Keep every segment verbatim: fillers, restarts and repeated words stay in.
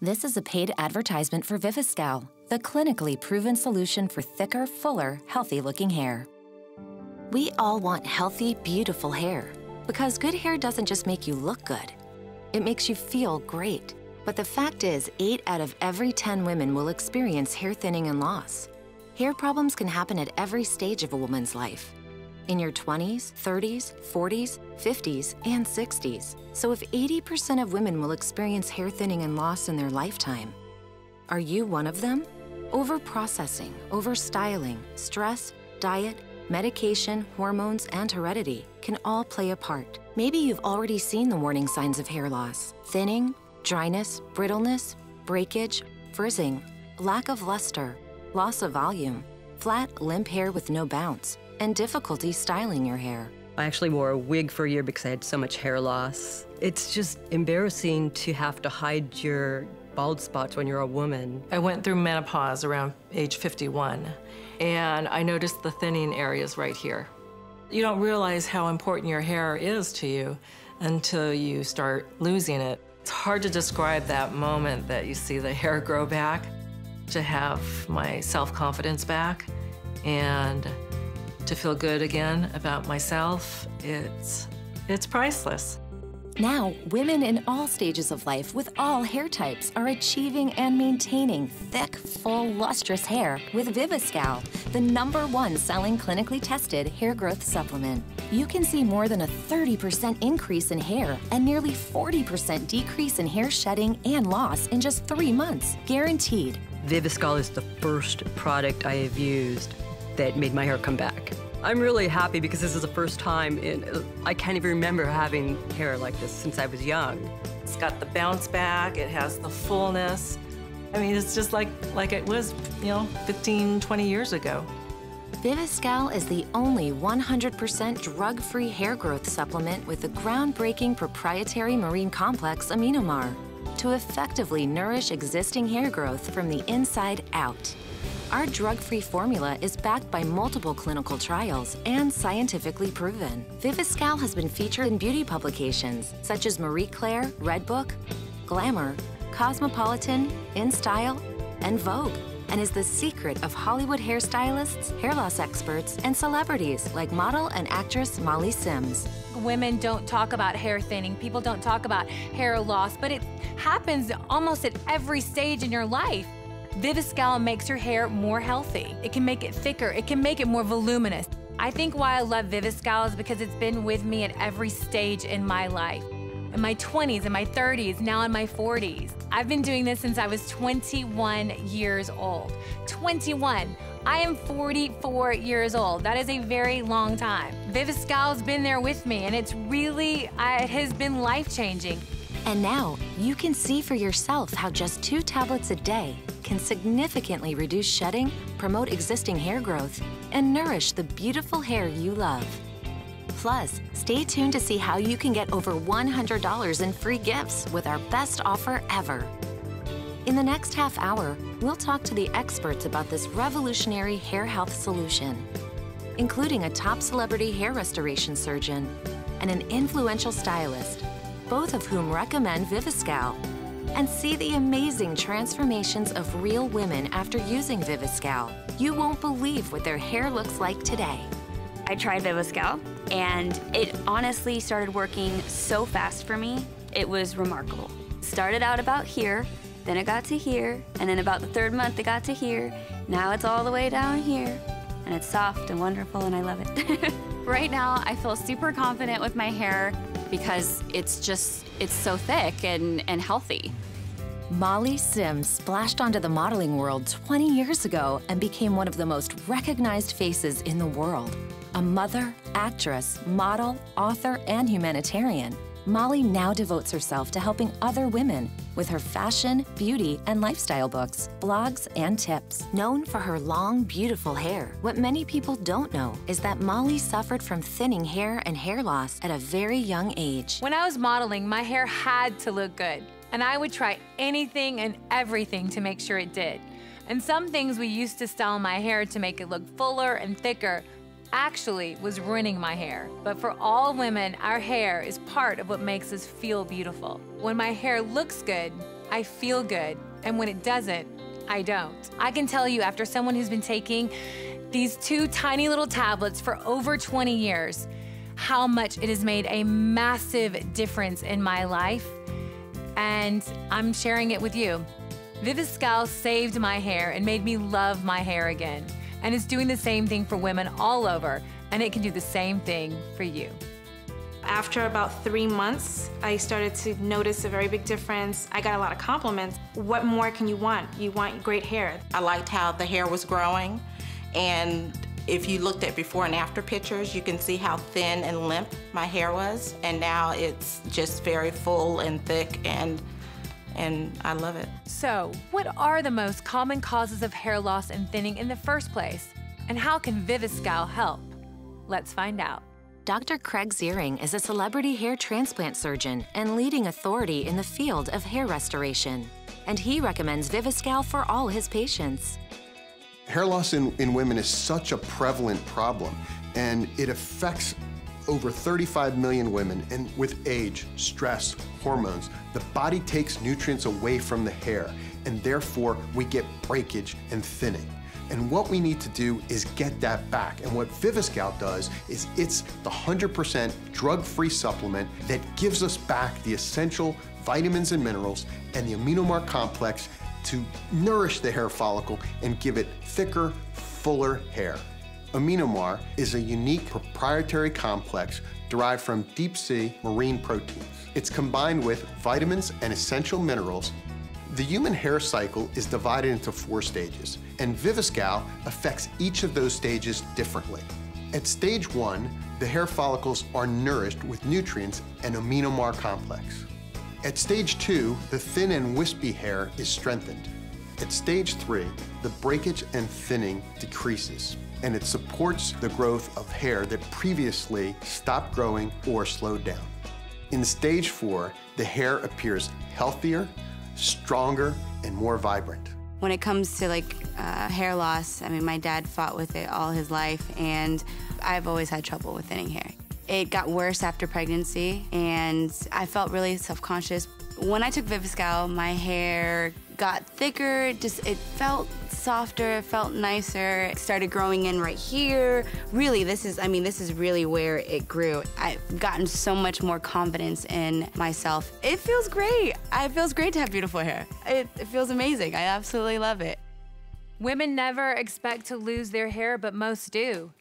This is a paid advertisement for Viviscal, the clinically proven solution for thicker, fuller, healthy-looking hair. We all want healthy, beautiful hair, because good hair doesn't just make you look good. It makes you feel great. But the fact is, eight out of every ten women will experience hair thinning and loss. Hair problems can happen at every stage of a woman's life. In your twenties, thirties, forties, fifties, and sixties. So if eighty percent of women will experience hair thinning and loss in their lifetime, are you one of them? Over-processing, over-styling, stress, diet, medication, hormones, and heredity can all play a part. Maybe you've already seen the warning signs of hair loss: thinning, dryness, brittleness, breakage, frizzing, lack of luster, loss of volume, flat, limp hair with no bounce, and difficulty styling your hair. I actually wore a wig for a year because I had so much hair loss. It's just embarrassing to have to hide your bald spots when you're a woman. I went through menopause around age fifty-one, and I noticed the thinning areas right here. You don't realize how important your hair is to you until you start losing it. It's hard to describe that moment that you see the hair grow back. To have my self-confidence back and to feel good again about myself, it's, it's priceless. Now, women in all stages of life with all hair types are achieving and maintaining thick, full, lustrous hair with Viviscal, the number one selling clinically tested hair growth supplement. You can see more than a thirty percent increase in hair and nearly forty percent decrease in hair shedding and loss in just three months, guaranteed. Viviscal is the first product I have used that made my hair come back. I'm really happy because this is the first time in, I can't even remember having hair like this since I was young. It's got the bounce back, it has the fullness. I mean, it's just like, like it was, you know, fifteen, twenty years ago. Viviscal is the only one hundred percent drug-free hair growth supplement with the groundbreaking proprietary marine complex Aminomar to effectively nourish existing hair growth from the inside out. Our drug-free formula is backed by multiple clinical trials and scientifically proven. Viviscal has been featured in beauty publications such as Marie Claire, Redbook, Glamour, Cosmopolitan, InStyle, and Vogue, and is the secret of Hollywood hairstylists, hair loss experts, and celebrities like model and actress Molly Sims. Women don't talk about hair thinning, people don't talk about hair loss, but it happens almost at every stage in your life. Viviscal makes your hair more healthy. It can make it thicker, it can make it more voluminous. I think why I love Viviscal is because it's been with me at every stage in my life. In my twenties, in my thirties, now in my forties. I've been doing this since I was twenty-one years old. twenty-one. I am forty-four years old. That is a very long time. Viviscal's been there with me, and it's really, I, it has been life-changing. And now, you can see for yourself how just two tablets a day can significantly reduce shedding, promote existing hair growth, and nourish the beautiful hair you love. Plus, stay tuned to see how you can get over one hundred dollars in free gifts with our best offer ever. In the next half hour, we'll talk to the experts about this revolutionary hair health solution, including a top celebrity hair restoration surgeon and an influential stylist, both of whom recommend Viviscal, and see the amazing transformations of real women after using Viviscal. You won't believe what their hair looks like today. I tried Viviscal, and it honestly started working so fast for me. It was remarkable. Started out about here, then it got to here, and then about the third month it got to here. Now it's all the way down here, and it's soft and wonderful, and I love it. Right now, I feel super confident with my hair, because it's just, it's so thick and, and healthy. Molly Sims splashed onto the modeling world twenty years ago and became one of the most recognized faces in the world. A mother, actress, model, author, and humanitarian, Molly now devotes herself to helping other women with her fashion, beauty, and lifestyle books, blogs, and tips. Known for her long, beautiful hair, what many people don't know is that Molly suffered from thinning hair and hair loss at a very young age. When I was modeling, my hair had to look good, and I would try anything and everything to make sure it did. And some things we used to style my hair to make it look fuller and thicker, actually was ruining my hair. But for all women, our hair is part of what makes us feel beautiful. When my hair looks good, I feel good. And when it doesn't, I don't. I can tell you, after someone who's been taking these two tiny little tablets for over twenty years, how much it has made a massive difference in my life. And I'm sharing it with you. Viviscal saved my hair and made me love my hair again. And it's doing the same thing for women all over, and it can do the same thing for you. After about three months, I started to notice a very big difference. I got a lot of compliments. What more can you want? You want great hair. I liked how the hair was growing, and if you looked at before and after pictures, you can see how thin and limp my hair was, and now it's just very full and thick, and and I love it. So, what are the most common causes of hair loss and thinning in the first place? And how can Viviscal help? Let's find out. Doctor Craig Ziering is a celebrity hair transplant surgeon and leading authority in the field of hair restoration. And he recommends Viviscal for all his patients. Hair loss in, in women is such a prevalent problem, and it affects over thirty-five million women, and with age, stress, hormones, the body takes nutrients away from the hair, and therefore we get breakage and thinning. And what we need to do is get that back. And what Viviscal does is it's the one hundred percent drug-free supplement that gives us back the essential vitamins and minerals and the Aminomar complex to nourish the hair follicle and give it thicker, fuller hair. Aminomar is a unique proprietary complex derived from deep-sea marine proteins. It's combined with vitamins and essential minerals. The human hair cycle is divided into four stages, and Viviscal affects each of those stages differently. At stage one, the hair follicles are nourished with nutrients and Aminomar complex. At stage two, the thin and wispy hair is strengthened. At stage three, the breakage and thinning decreases, and it supports the growth of hair that previously stopped growing or slowed down. In stage four, the hair appears healthier, stronger, and more vibrant. When it comes to like uh, hair loss, I mean, my dad fought with it all his life, and I've always had trouble with thinning hair. It got worse after pregnancy, and I felt really self-conscious. When I took Viviscal, my hair got thicker, it just it felt softer, it felt nicer. It started growing in right here. Really, this is, I mean, this is really where it grew. I've gotten so much more confidence in myself. It feels great. It feels great to have beautiful hair. It, it feels amazing. I absolutely love it. Women never expect to lose their hair, but most do.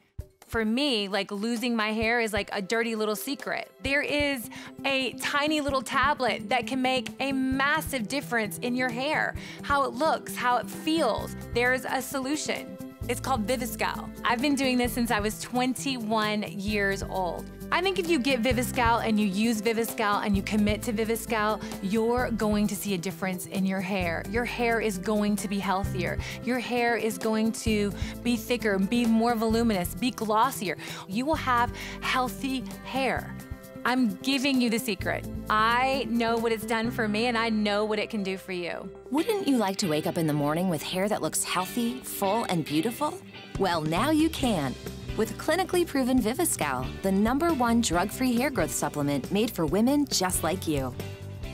For me, like, losing my hair is like a dirty little secret. There is a tiny little tablet that can make a massive difference in your hair, how it looks, how it feels. There's a solution. It's called Viviscal. I've been doing this since I was twenty-one years old. I think if you get Viviscal and you use Viviscal and you commit to Viviscal, you're going to see a difference in your hair. Your hair is going to be healthier. Your hair is going to be thicker, be more voluminous, be glossier. You will have healthy hair. I'm giving you the secret. I know what it's done for me, and I know what it can do for you. Wouldn't you like to wake up in the morning with hair that looks healthy, full, and beautiful? Well, now you can. With clinically proven Viviscal, the number one drug-free hair growth supplement made for women just like you.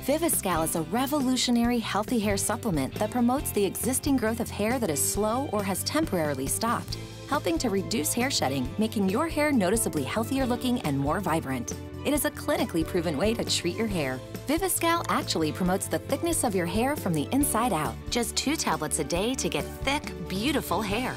Viviscal is a revolutionary healthy hair supplement that promotes the existing growth of hair that is slow or has temporarily stopped, helping to reduce hair shedding, making your hair noticeably healthier looking and more vibrant. It is a clinically proven way to treat your hair. Viviscal actually promotes the thickness of your hair from the inside out. Just two tablets a day to get thick, beautiful hair.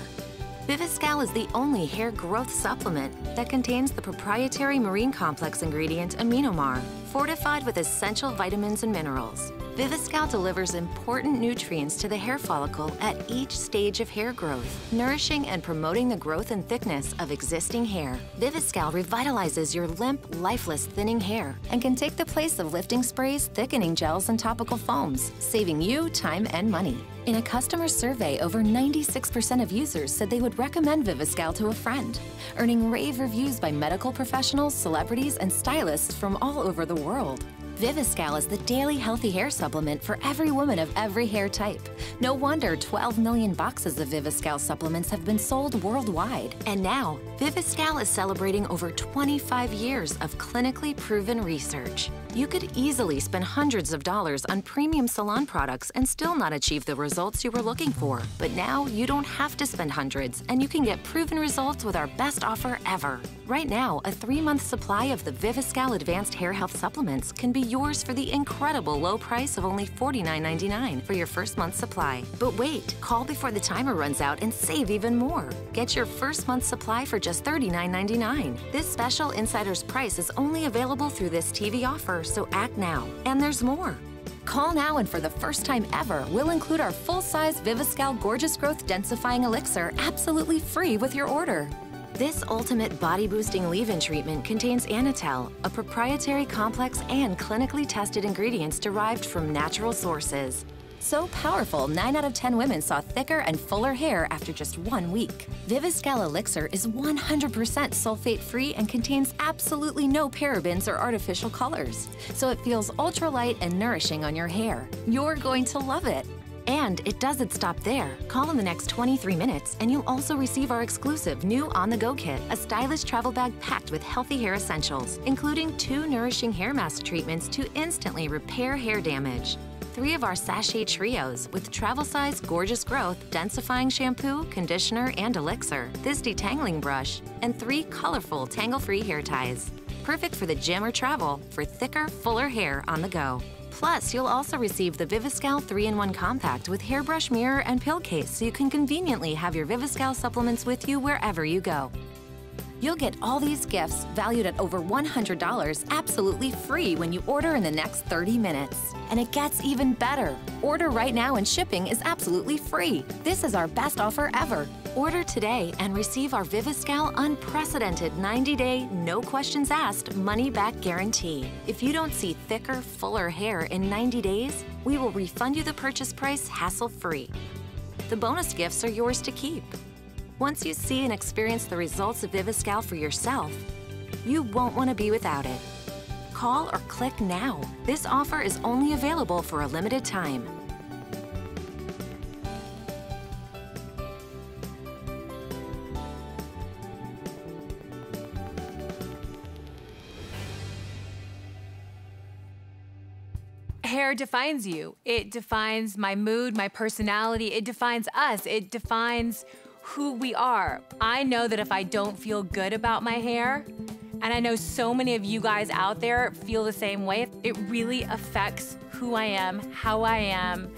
Viviscal is the only hair growth supplement that contains the proprietary marine complex ingredient Aminomar, fortified with essential vitamins and minerals. Viviscal delivers important nutrients to the hair follicle at each stage of hair growth, nourishing and promoting the growth and thickness of existing hair. Viviscal revitalizes your limp, lifeless, thinning hair and can take the place of lifting sprays, thickening gels, and topical foams, saving you time and money. In a customer survey, over ninety-six percent of users said they would recommend Viviscal to a friend, earning rave reviews by medical professionals, celebrities, and stylists from all over the world. Viviscal is the daily healthy hair supplement for every woman of every hair type. No wonder twelve million boxes of Viviscal supplements have been sold worldwide. And now, Viviscal is celebrating over twenty-five years of clinically proven research. You could easily spend hundreds of dollars on premium salon products and still not achieve the results you were looking for. But now, you don't have to spend hundreds, and you can get proven results with our best offer ever. Right now, a three-month supply of the Viviscal Advanced Hair Health Supplements can be yours for the incredible low price of only forty-nine ninety-nine for your first month's supply. But wait, call before the timer runs out and save even more. Get your first month's supply for just thirty-nine ninety-nine. This special insider's price is only available through this T V offer, so act now. And there's more. Call now, and for the first time ever, we'll include our full-size Viviscal Gorgeous Growth Densifying Elixir absolutely free with your order. This ultimate body-boosting leave-in treatment contains Anatel, a proprietary complex and clinically tested ingredients derived from natural sources. So powerful, nine out of ten women saw thicker and fuller hair after just one week. Viviscal Elixir is one hundred percent sulfate-free and contains absolutely no parabens or artificial colors, so it feels ultra-light and nourishing on your hair. You're going to love it. And it doesn't stop there. Call in the next twenty-three minutes and you'll also receive our exclusive new on-the-go kit, a stylish travel bag packed with healthy hair essentials, including two nourishing hair mask treatments to instantly repair hair damage, three of our sachet trios with travel-size Gorgeous Growth Densifying Shampoo, Conditioner, and Elixir, this detangling brush, and three colorful tangle-free hair ties. Perfect for the gym or travel, for thicker, fuller hair on the go. Plus, you'll also receive the Viviscal three in one Compact with hairbrush, mirror, and pill case, so you can conveniently have your Viviscal supplements with you wherever you go. You'll get all these gifts, valued at over one hundred dollars, absolutely free when you order in the next thirty minutes. And it gets even better. Order right now and shipping is absolutely free. This is our best offer ever. Order today and receive our Viviscal unprecedented ninety-day, no questions asked, money-back guarantee. If you don't see thicker, fuller hair in ninety days, we will refund you the purchase price hassle-free. The bonus gifts are yours to keep. Once you see and experience the results of Viviscal for yourself, you won't want to be without it. Call or click now. This offer is only available for a limited time. Hair defines you. It defines my mood, my personality. It defines us. It defines who we are. I know that if I don't feel good about my hair, and I know so many of you guys out there feel the same way, it really affects who I am, how I am,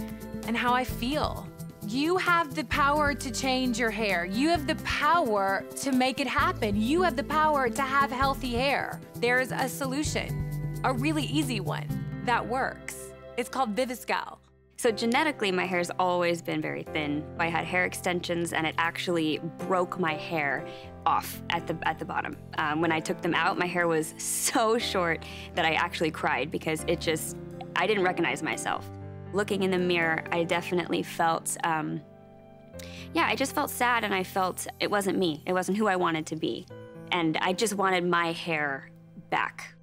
and how I feel. You have the power to change your hair. You have the power to make it happen. You have the power to have healthy hair. There's a solution, a really easy one that works. It's called Viviscal. So genetically, my hair's always been very thin. I had hair extensions, and it actually broke my hair off at the, at the bottom. Um, when I took them out, my hair was so short that I actually cried because it just, I didn't recognize myself. Looking in the mirror, I definitely felt, um, yeah, I just felt sad, and I felt it wasn't me. It wasn't who I wanted to be. And I just wanted my hair back.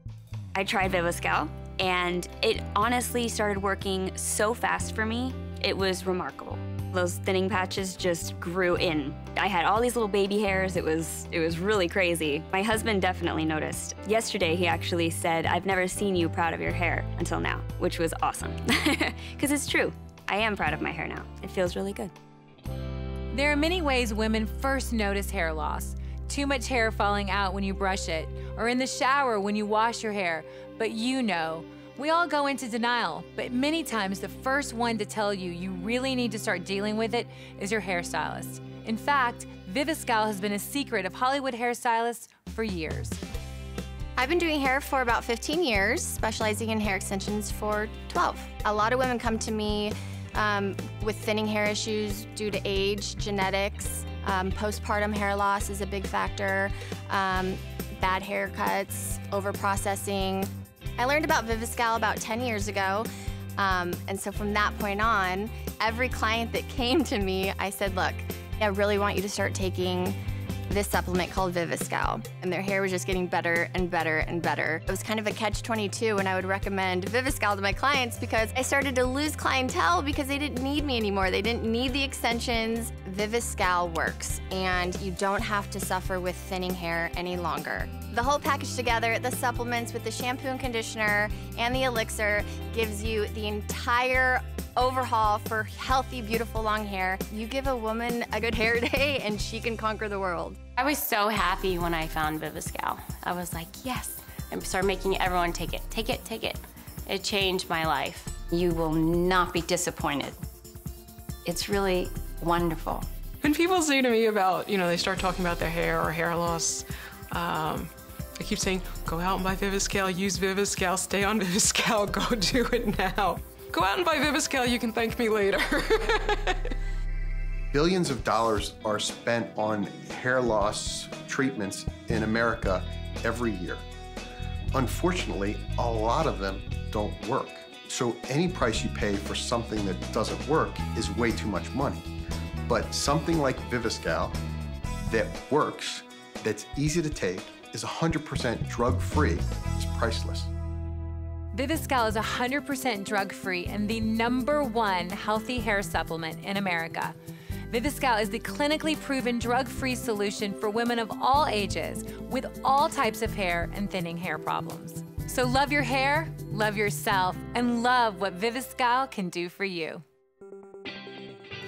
I tried Viviscal, and it honestly started working so fast for me. It was remarkable. Those thinning patches just grew in. I had all these little baby hairs. It was, it was really crazy. My husband definitely noticed. Yesterday, he actually said, "I've never seen you proud of your hair until now," which was awesome. Because it's true. I am proud of my hair now. It feels really good. There are many ways women first notice hair loss. Too much hair falling out when you brush it, or in the shower when you wash your hair. But you know, we all go into denial, but many times the first one to tell you you really need to start dealing with it is your hairstylist. In fact, Viviscal has been a secret of Hollywood hairstylists for years. I've been doing hair for about fifteen years, specializing in hair extensions for twelve. A lot of women come to me um, with thinning hair issues due to age, genetics. Um, postpartum hair loss is a big factor, um, bad haircuts, overprocessing. I learned about Viviscal about ten years ago, um, and so from that point on, every client that came to me, I said, "Look, I really want you to start taking this supplement called Viviscal, and their hair was just getting better and better and better. It was kind of a catch twenty-two when I would recommend Viviscal to my clients because I started to lose clientele because they didn't need me anymore. They didn't need the extensions. Viviscal works, and you don't have to suffer with thinning hair any longer. The whole package together, the supplements with the shampoo and conditioner and the elixir, gives you the entire overhaul for healthy, beautiful, long hair. You give a woman a good hair day and she can conquer the world. I was so happy when I found Viviscal. I was like, yes. I started making everyone take it, take it, take it. It changed my life. You will not be disappointed. It's really wonderful. When people say to me about, you know, they start talking about their hair or hair loss, um, I keep saying, go out and buy Viviscal, use Viviscal, stay on Viviscal, go do it now. Go out and buy Viviscal, you can thank me later. Billions of dollars are spent on hair loss treatments in America every year. Unfortunately, a lot of them don't work. So any price you pay for something that doesn't work is way too much money. But something like Viviscal that works, that's easy to take, is one hundred percent drug-free, is priceless. Viviscal is one hundred percent drug-free and the number one healthy hair supplement in America. Viviscal is the clinically proven drug-free solution for women of all ages with all types of hair and thinning hair problems. So love your hair, love yourself, and love what Viviscal can do for you.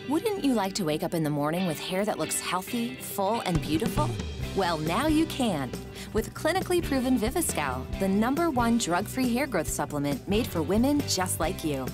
Wouldn't you like to wake up in the morning with hair that looks healthy, full, and beautiful? Well, now you can. With clinically proven Viviscal, the number one drug-free hair growth supplement made for women just like you.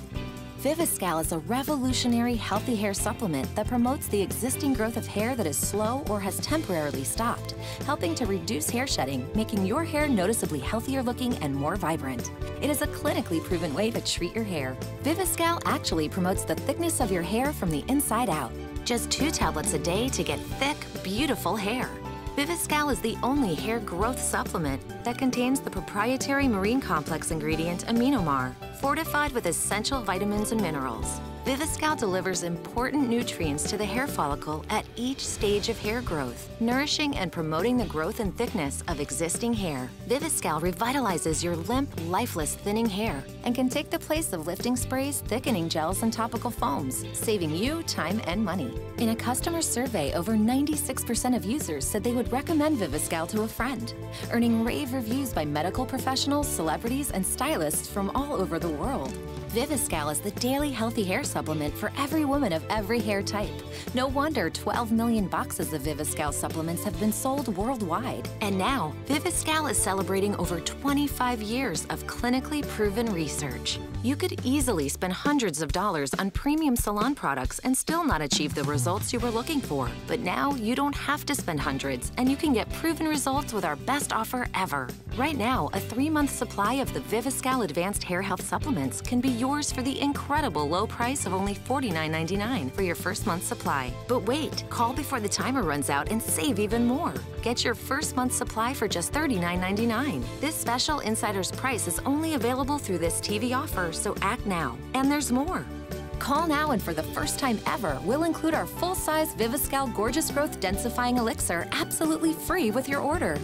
Viviscal is a revolutionary healthy hair supplement that promotes the existing growth of hair that is slow or has temporarily stopped, helping to reduce hair shedding, making your hair noticeably healthier looking and more vibrant. It is a clinically proven way to treat your hair. Viviscal actually promotes the thickness of your hair from the inside out. Just two tablets a day to get thick, beautiful hair. Viviscal is the only hair growth supplement that contains the proprietary marine complex ingredient Aminomar, fortified with essential vitamins and minerals. Viviscal delivers important nutrients to the hair follicle at each stage of hair growth, nourishing and promoting the growth and thickness of existing hair. Viviscal revitalizes your limp, lifeless, thinning hair and can take the place of lifting sprays, thickening gels, and topical foams, saving you time and money. In a customer survey, over ninety-six percent of users said they would recommend Viviscal to a friend, earning rave reviews by medical professionals, celebrities, and stylists from all over the world. Viviscal is the daily healthy hair supplement for every woman of every hair type. No wonder twelve million boxes of Viviscal supplements have been sold worldwide. And now, Viviscal is celebrating over twenty-five years of clinically proven research. You could easily spend hundreds of dollars on premium salon products and still not achieve the results you were looking for. But now, you don't have to spend hundreds, and you can get proven results with our best offer ever. Right now, a three-month supply of the Viviscal Advanced Hair Health Supplements can be yours for the incredible low price of only forty-nine ninety-nine for your first month's supply. But wait, call before the timer runs out and save even more. Get your first month's supply for just thirty-nine ninety-nine. This special insider's price is only available through this T V offer, so act now. And there's more. Call now, and for the first time ever, we'll include our full-size Viviscal Gorgeous Growth Densifying Elixir absolutely free with your order.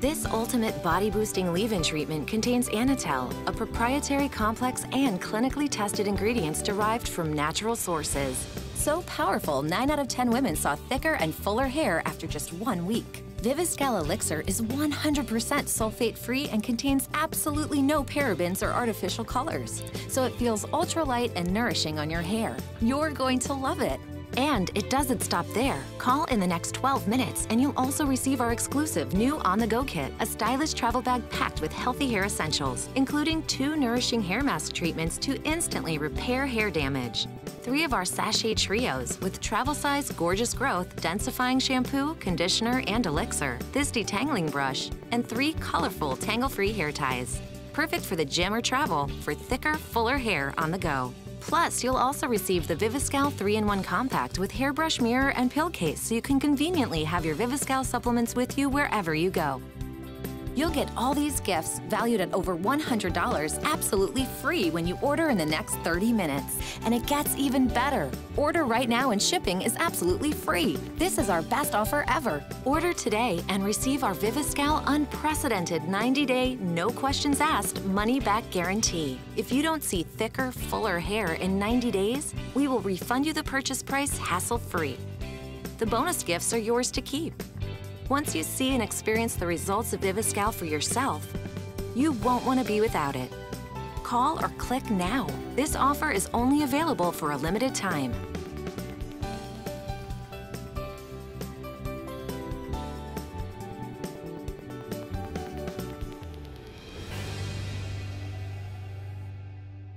This ultimate body-boosting leave-in treatment contains Anatel, a proprietary complex and clinically tested ingredients derived from natural sources. So powerful, nine out of ten women saw thicker and fuller hair after just one week. Viviscal Elixir is one hundred percent sulfate-free and contains absolutely no parabens or artificial colors, so it feels ultra-light and nourishing on your hair. You're going to love it. And it doesn't stop there. Call in the next twelve minutes, and you'll also receive our exclusive new on-the-go kit, a stylish travel bag packed with healthy hair essentials, including two nourishing hair mask treatments to instantly repair hair damage, three of our sachet trios with travel-size Gorgeous Growth Densifying Shampoo, Conditioner, and Elixir, this detangling brush, and three colorful tangle-free hair ties. Perfect for the gym or travel, for thicker, fuller hair on the go. Plus, you'll also receive the Viviscal three in one Compact with hairbrush, mirror, and pill case, so you can conveniently have your Viviscal supplements with you wherever you go. You'll get all these gifts valued at over one hundred dollars absolutely free when you order in the next thirty minutes. And it gets even better. Order right now and shipping is absolutely free. This is our best offer ever. Order today and receive our Viviscal unprecedented ninety-day, no questions asked, money-back guarantee. If you don't see thicker, fuller hair in ninety days, we will refund you the purchase price hassle-free. The bonus gifts are yours to keep. Once you see and experience the results of Viviscal for yourself, you won't want to be without it. Call or click now. This offer is only available for a limited time.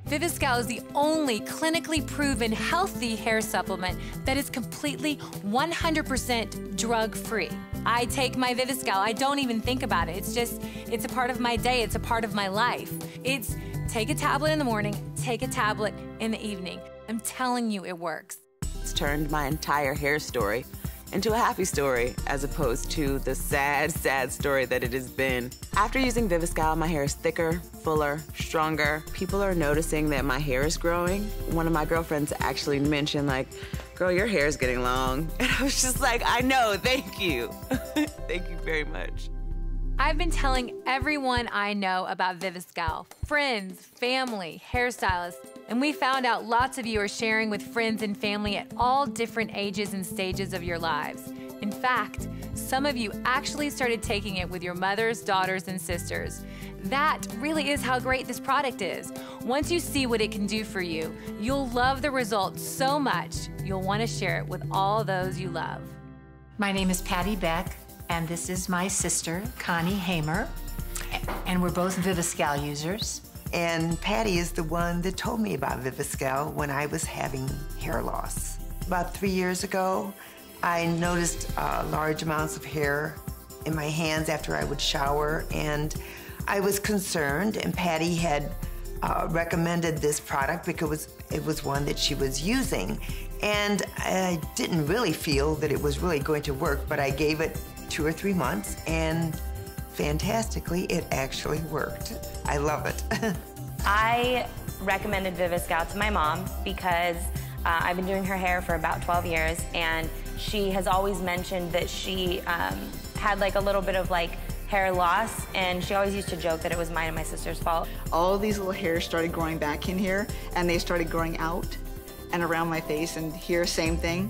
Viviscal is the only clinically proven healthy hair supplement that is completely one hundred percent drug-free. I take my Viviscal, I don't even think about it. It's just, it's a part of my day, it's a part of my life. It's take a tablet in the morning, take a tablet in the evening. I'm telling you, it works. It's turned my entire hair story into a happy story as opposed to the sad, sad story that it has been. After using Viviscal, my hair is thicker, fuller, stronger. People are noticing that my hair is growing. One of my girlfriends actually mentioned, like, girl, your hair is getting long. And I was just like, I know, thank you. Thank you very much. I've been telling everyone I know about Viviscal, friends, family, hairstylists, and we found out lots of you are sharing with friends and family at all different ages and stages of your lives. In fact, some of you actually started taking it with your mothers, daughters, and sisters. That really is how great this product is. Once you see what it can do for you, you'll love the results so much, you'll want to share it with all those you love. My name is Patty Beck, and this is my sister, Connie Hamer, and we're both Viviscal users. And Patty is the one that told me about Viviscal when I was having hair loss. About three years ago, I noticed uh, large amounts of hair in my hands after I would shower, and I was concerned, and Patty had uh, recommended this product because it was one that she was using. And I didn't really feel that it was really going to work, but I gave it two or three months, and fantastically, it actually worked. I love it. I recommended Viviscal to my mom because uh, I've been doing her hair for about twelve years, and she has always mentioned that she um, had like a little bit of like hair loss, and she always used to joke that it was mine and my sister's fault. All these little hairs started growing back in here, and they started growing out and around my face, and here, same thing.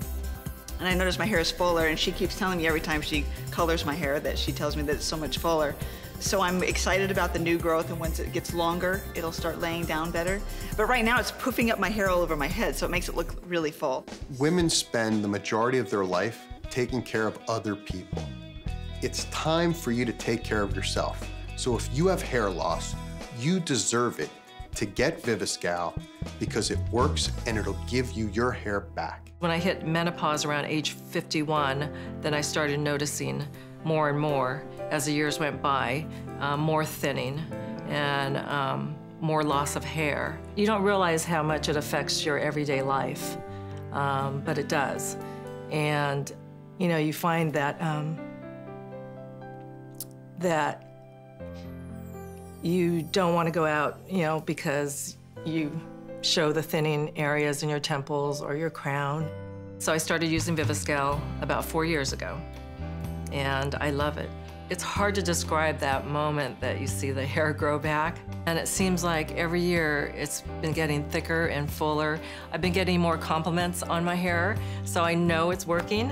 And I noticed my hair is fuller, and she keeps telling me every time she colors my hair that she tells me that it's so much fuller. So I'm excited about the new growth, and once it gets longer, it'll start laying down better. But right now, it's poofing up my hair all over my head, so it makes it look really full. Women spend the majority of their life taking care of other people. It's time for you to take care of yourself. So if you have hair loss, you deserve it to get Viviscal because it works and it'll give you your hair back. When I hit menopause around age fifty-one, then I started noticing more and more as the years went by, uh, more thinning and um, more loss of hair. You don't realize how much it affects your everyday life, um, but it does. And you know, you find that um, that you don't want to go out, you know, because you show the thinning areas in your temples or your crown. So I started using Viviscal about four years ago, and I love it. It's hard to describe that moment that you see the hair grow back, and it seems like every year it's been getting thicker and fuller. I've been getting more compliments on my hair, so I know it's working.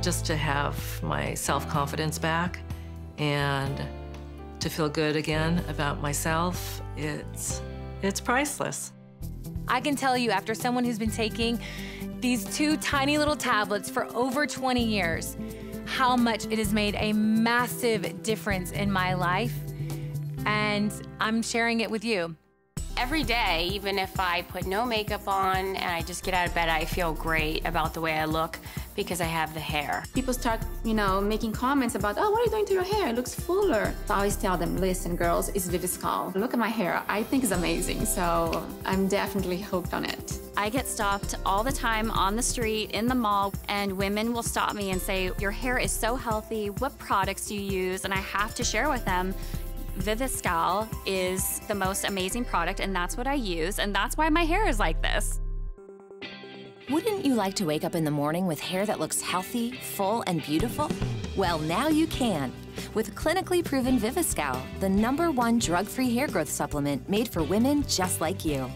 Just to have my self-confidence back and to feel good again about myself, it's, it's priceless. I can tell you, after someone who's been taking these two tiny little tablets for over twenty years, how much it has made a massive difference in my life, and I'm sharing it with you. Every day, even if I put no makeup on and I just get out of bed, I feel great about the way I look because I have the hair. People start, you know, making comments about, oh, what are you doing to your hair? It looks fuller. So I always tell them, listen, girls, it's Viviscal. Look at my hair. I think it's amazing, so I'm definitely hooked on it. I get stopped all the time on the street, in the mall, and women will stop me and say, your hair is so healthy, what products do you use? And I have to share with them, Viviscal is the most amazing product, and that's what I use, and that's why my hair is like this. Wouldn't you like to wake up in the morning with hair that looks healthy, full, and beautiful? Well, now you can, with clinically proven Viviscal, the number one drug-free hair growth supplement made for women just like you.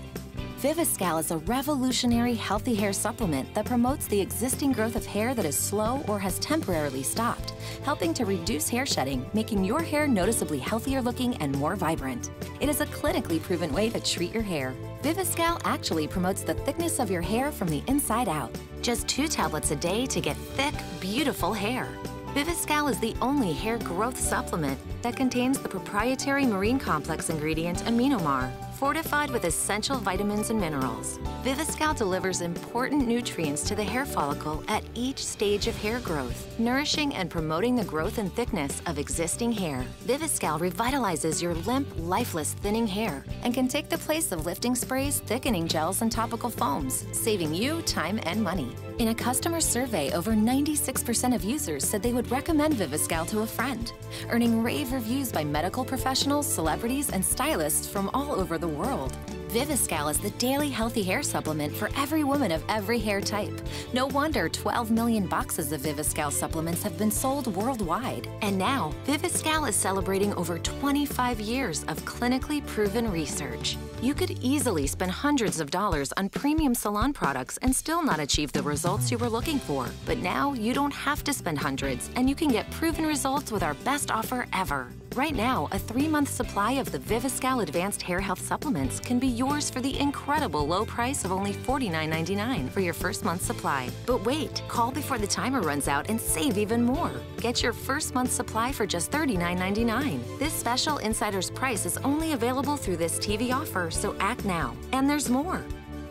Viviscal is a revolutionary healthy hair supplement that promotes the existing growth of hair that is slow or has temporarily stopped, helping to reduce hair shedding, making your hair noticeably healthier looking and more vibrant. It is a clinically proven way to treat your hair. Viviscal actually promotes the thickness of your hair from the inside out. Just two tablets a day to get thick, beautiful hair. Viviscal is the only hair growth supplement that contains the proprietary marine complex ingredient Aminomar, fortified with essential vitamins and minerals. Viviscal delivers important nutrients to the hair follicle at each stage of hair growth, nourishing and promoting the growth and thickness of existing hair. Viviscal revitalizes your limp, lifeless, thinning hair and can take the place of lifting sprays, thickening gels, and topical foams, saving you time and money. In a customer survey, over ninety-six percent of users said they would recommend Viviscal to a friend, earning rave reviews by medical professionals, celebrities, and stylists from all over the world. Viviscal is the daily healthy hair supplement for every woman of every hair type. No wonder twelve million boxes of Viviscal supplements have been sold worldwide. And now, Viviscal is celebrating over twenty-five years of clinically proven research. You could easily spend hundreds of dollars on premium salon products and still not achieve the results you were looking for. But now, you don't have to spend hundreds, and you can get proven results with our best offer ever. Right now, a three-month supply of the Viviscal Advanced Hair Health Supplements can be yours for the incredible low price of only forty-nine ninety-nine for your first month's supply. But wait, call before the timer runs out and save even more. Get your first month's supply for just thirty-nine ninety-nine. This special insider's price is only available through this T V offer, so act now. And there's more.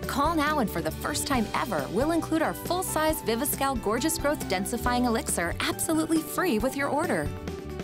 Call now, and for the first time ever, we'll include our full-size Viviscal Gorgeous Growth Densifying Elixir absolutely free with your order.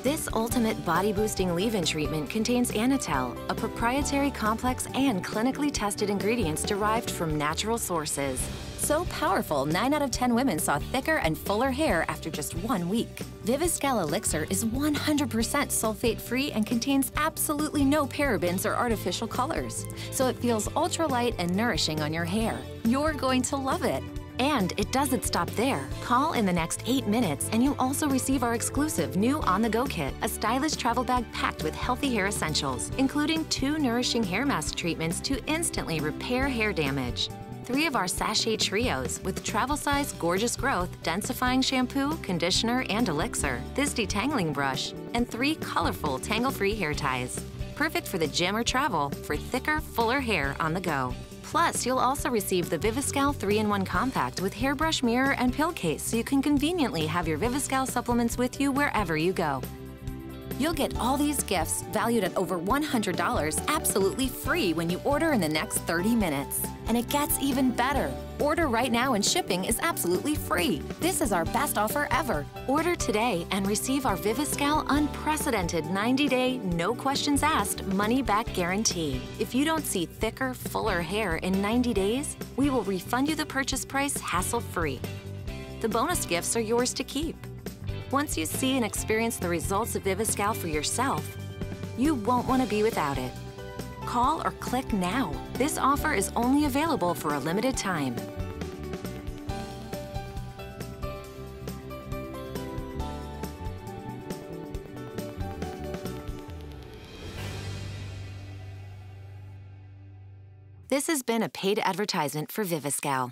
This ultimate body-boosting leave-in treatment contains Anatel, a proprietary complex and clinically tested ingredients derived from natural sources. So powerful, nine out of ten women saw thicker and fuller hair after just one week. Viviscal Elixir is one hundred percent sulfate-free and contains absolutely no parabens or artificial colors, so it feels ultra-light and nourishing on your hair. You're going to love it. And it doesn't stop there. Call in the next eight minutes and you'll also receive our exclusive new on-the-go kit, a stylish travel bag packed with healthy hair essentials, including two nourishing hair mask treatments to instantly repair hair damage, three of our sachet trios with travel-size Gorgeous Growth densifying shampoo, conditioner, and elixir, this detangling brush, and three colorful tangle-free hair ties. Perfect for the gym or travel for thicker, fuller hair on the go. Plus, you'll also receive the Viviscal three in one Compact with hairbrush, mirror, and pill case so you can conveniently have your Viviscal supplements with you wherever you go. You'll get all these gifts, valued at over one hundred dollars, absolutely free when you order in the next thirty minutes. And it gets even better. Order right now and shipping is absolutely free. This is our best offer ever. Order today and receive our Viviscal unprecedented ninety-day, no questions asked, money-back guarantee. If you don't see thicker, fuller hair in ninety days, we will refund you the purchase price hassle-free. The bonus gifts are yours to keep. Once you see and experience the results of Viviscal for yourself, you won't want to be without it. Call or click now. This offer is only available for a limited time. This has been a paid advertisement for Viviscal.